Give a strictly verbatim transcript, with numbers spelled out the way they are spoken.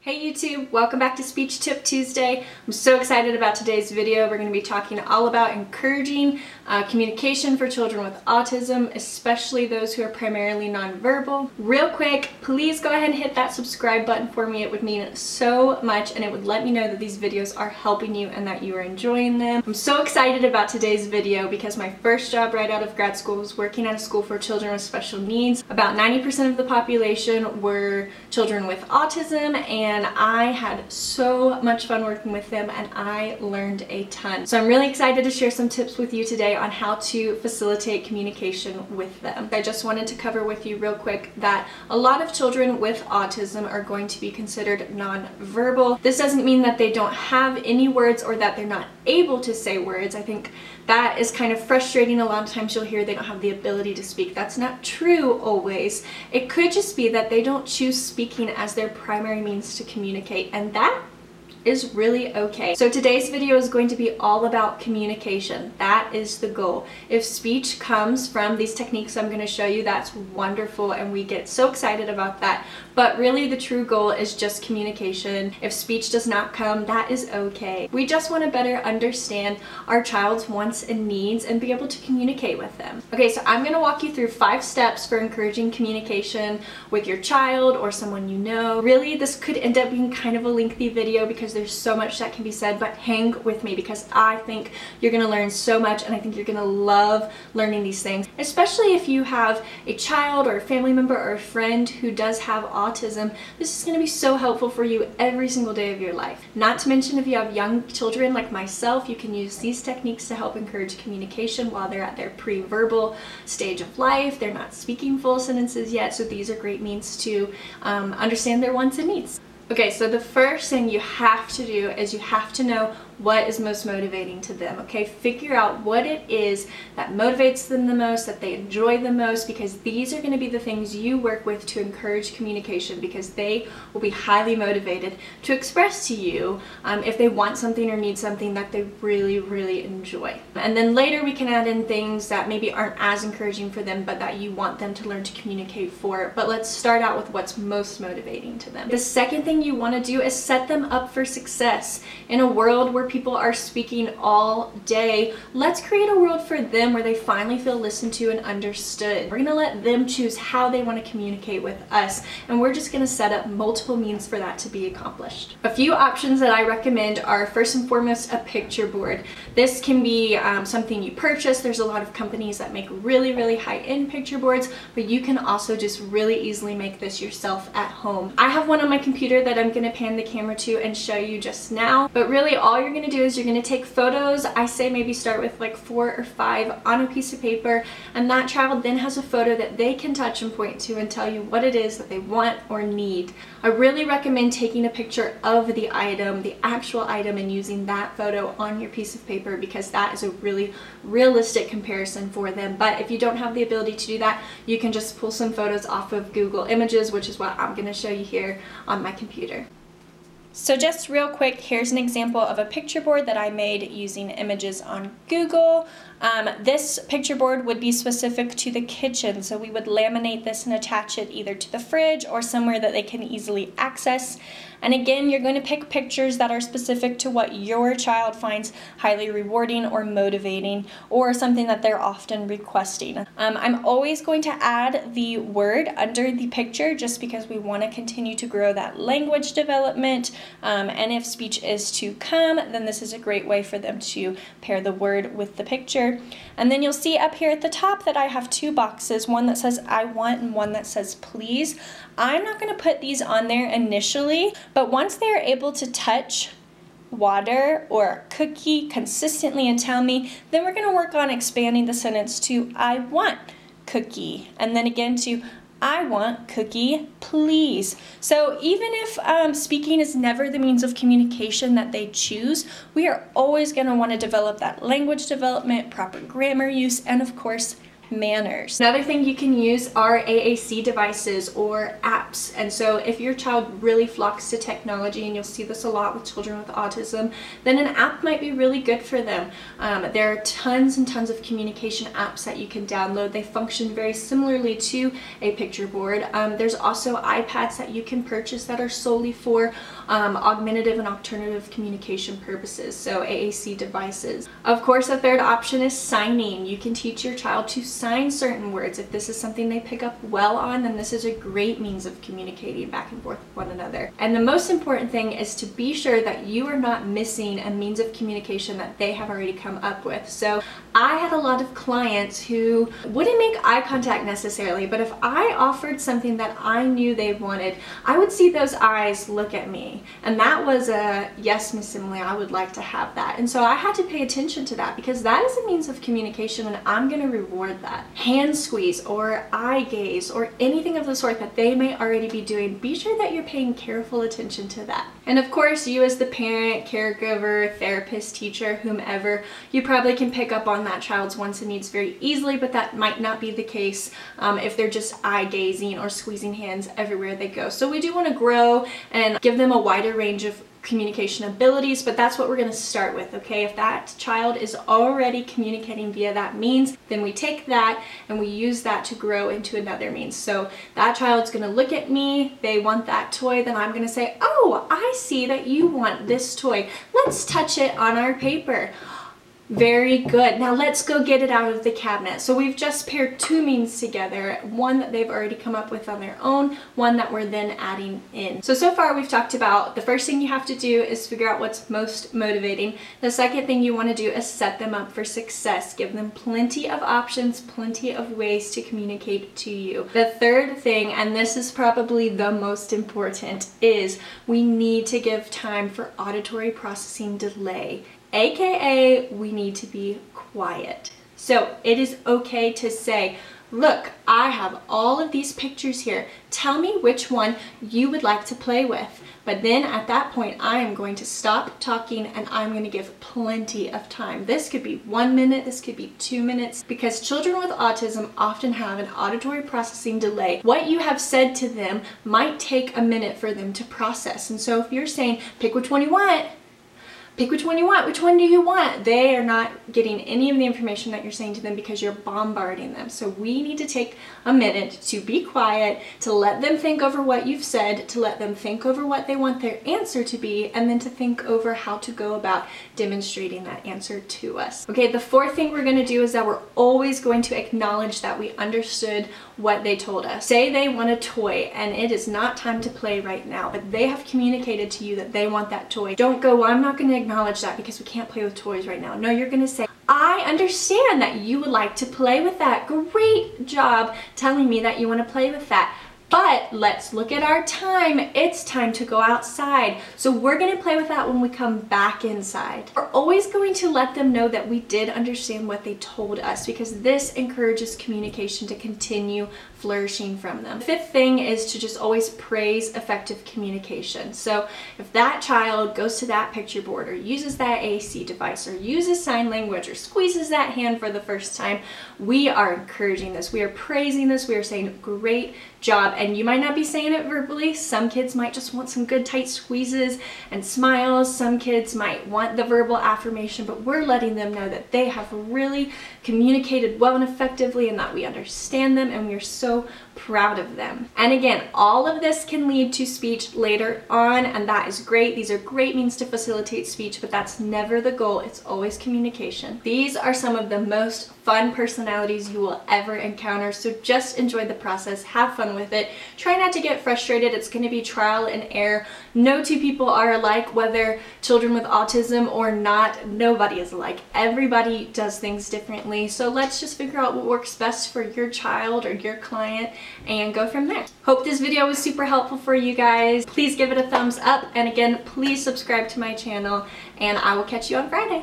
Hey YouTube, welcome back to Speech Tip Tuesday. I'm so excited about today's video. We're going to be talking all about encouraging uh, communication for children with autism, especially those who are primarily nonverbal. Real quick, please go ahead and hit that subscribe button for me. It would mean so much and it would let me know that these videos are helping you and that you are enjoying them. I'm so excited about today's video because my first job right out of grad school was working at a school for children with special needs. About ninety percent of the population were children with autism, and And I had so much fun working with them and I learned a ton. So I'm really excited to share some tips with you today on how to facilitate communication with them. I just wanted to cover with you real quick that a lot of children with autism are going to be considered nonverbal. This doesn't mean that they don't have any words or that they're not able to say words. I think that is kind of frustrating. A lot of times you'll hear they don't have the ability to speak. That's not true always. It could just be that they don't choose speaking as their primary means to to communicate, and that is really okay. So today's video is going to be all about communication. That is the goal. If speech comes from these techniques I'm going to show you, that's wonderful and we get so excited about that. But really the true goal is just communication. If speech does not come, that is okay. We just want to better understand our child's wants and needs and be able to communicate with them. Okay, so I'm going to walk you through five steps for encouraging communication with your child or someone you know. Really, this could end up being kind of a lengthy video because there's so much that can be said, but hang with me because I think you're going to learn so much and I think you're going to love learning these things, especially if you have a child or a family member or a friend who does have autism. This is going to be so helpful for you every single day of your life. Not to mention if you have young children like myself, you can use these techniques to help encourage communication while they're at their pre-verbal stage of life. They're not speaking full sentences yet, so these are great means to um, understand their wants and needs. Okay, so the first thing you have to do is you have to know what is most motivating to them, okay? Figure out what it is that motivates them the most, that they enjoy the most, because these are going to be the things you work with to encourage communication, because they will be highly motivated to express to you um, if they want something or need something that they really, really enjoy. And then later we can add in things that maybe aren't as encouraging for them, but that you want them to learn to communicate for. But let's start out with what's most motivating to them. The second thing you want to do is set them up for success. In a world where people are speaking all day, let's create a world for them where they finally feel listened to and understood. We're gonna let them choose how they want to communicate with us, and we're just gonna set up multiple means for that to be accomplished. A few options that I recommend are, first and foremost, a picture board. This can be um, something you purchase. There's a lot of companies that make really, really high-end picture boards, but you can also just really easily make this yourself at home. I have one on my computer that I'm gonna pan the camera to and show you just now, but really all you're gonna to do is you're going to take photos. I say maybe start with like four or five on a piece of paper, and that child then has a photo that they can touch and point to and tell you what it is that they want or need. I really recommend taking a picture of the item, the actual item, and using that photo on your piece of paper, because that is a really realistic comparison for them. But if you don't have the ability to do that, you can just pull some photos off of Google Images, which is what I'm going to show you here on my computer. So just real quick, here's an example of a picture board that I made using images on Google. Um, this picture board would be specific to the kitchen, so we would laminate this and attach it either to the fridge or somewhere that they can easily access. And again, you're going to pick pictures that are specific to what your child finds highly rewarding or motivating, or something that they're often requesting. Um, I'm always going to add the word under the picture just because we want to continue to grow that language development. Um, and if speech is to come, then this is a great way for them to pair the word with the picture. And then you'll see up here at the top that I have two boxes, one that says I want and one that says please. I'm not going to put these on there initially, but once they are able to touch water or cookie consistently and tell me, then we're going to work on expanding the sentence to I want cookie, and then again to I want cookie, please. So even if um, speaking is never the means of communication that they choose, we are always going to want to develop that language development, proper grammar use, and of course, manners. Another thing you can use are A A C devices or apps. And so if your child really flocks to technology, and you'll see this a lot with children with autism, then an app might be really good for them. Um, there are tons and tons of communication apps that you can download. They function very similarly to a picture board. Um, there's also iPads that you can purchase that are solely for um, augmentative and alternative communication purposes, so A A C devices. Of course, a third option is signing. You can teach your child to sign certain words. If this is something they pick up well on, then this is a great means of communicating back and forth with one another. And the most important thing is to be sure that you are not missing a means of communication that they have already come up with. So I had a lot of clients who wouldn't make eye contact necessarily, but if I offered something that I knew they wanted, I would see those eyes look at me. And that was a, yes, Miss Emily, I would like to have that. And so I had to pay attention to that, because that is a means of communication, and I'm going to reward that. Hand squeeze or eye gaze or anything of the sort that they may already be doing, be sure that you're paying careful attention to that. And of course, you as the parent, caregiver, therapist, teacher, whomever, you probably can pick up on that child's wants and needs very easily, but that might not be the case um, if they're just eye gazing or squeezing hands everywhere they go. So we do want to grow and give them a wider range of communication abilities, but that's what we're going to start with, okay? If that child is already communicating via that means, then we take that and we use that to grow into another means. So that child's going to look at me, they want that toy, then I'm going to say, oh, I see that you want this toy. Let's touch it on our paper. Very good. Now let's go get it out of the cabinet. So we've just paired two means together, one that they've already come up with on their own, one that we're then adding in. So, so far we've talked about the first thing you have to do is figure out what's most motivating. The second thing you want to do is set them up for success. Give them plenty of options, plenty of ways to communicate to you. The third thing, and this is probably the most important, is we need to give time for auditory processing delay. A K A we need to be quiet. So it is okay to say, look, I have all of these pictures here. Tell me which one you would like to play with. But then at that point, I am going to stop talking and I'm going to give plenty of time. This could be one minute, this could be two minutes, because children with autism often have an auditory processing delay. What you have said to them might take a minute for them to process. And so if you're saying, pick which one you want, pick which one you want, which one do you want? They are not getting any of the information that you're saying to them because you're bombarding them. So we need to take a minute to be quiet, to let them think over what you've said, to let them think over what they want their answer to be, and then to think over how to go about demonstrating that answer to us. Okay, the fourth thing we're gonna do is that we're always going to acknowledge that we understood what they told us. Say they want a toy and it is not time to play right now, but they have communicated to you that they want that toy. Don't go, well, I'm not gonna acknowledge that because we can't play with toys right now. No, you're gonna say, I understand that you would like to play with that. Great job telling me that you want to play with that. But let's look at our time. It's time to go outside. So we're going to play with that when we come back inside. We're always going to let them know that we did understand what they told us, because this encourages communication to continue flourishing from them. The fifth thing is to just always praise effective communication. So if that child goes to that picture board or uses that A A C device or uses sign language or squeezes that hand for the first time, we are encouraging this. We are praising this. We are saying, great job. And you might not be saying it verbally. Some kids might just want some good tight squeezes and smiles. Some kids might want the verbal affirmation, but we're letting them know that they have really communicated well and effectively, and that we understand them and we are so proud of them. And again, all of this can lead to speech later on, and that is great. These are great means to facilitate speech, but that's never the goal. It's always communication. These are some of the most fun personalities you will ever encounter, so just enjoy the process. Have fun with it. Try not to get frustrated. It's going to be trial and error. No two people are alike, whether children with autism or not. Nobody is alike. Everybody does things differently. So let's just figure out what works best for your child or your client and go from there. Hope this video was super helpful for you guys. Please give it a thumbs up. And again, please subscribe to my channel, and I will catch you on Friday.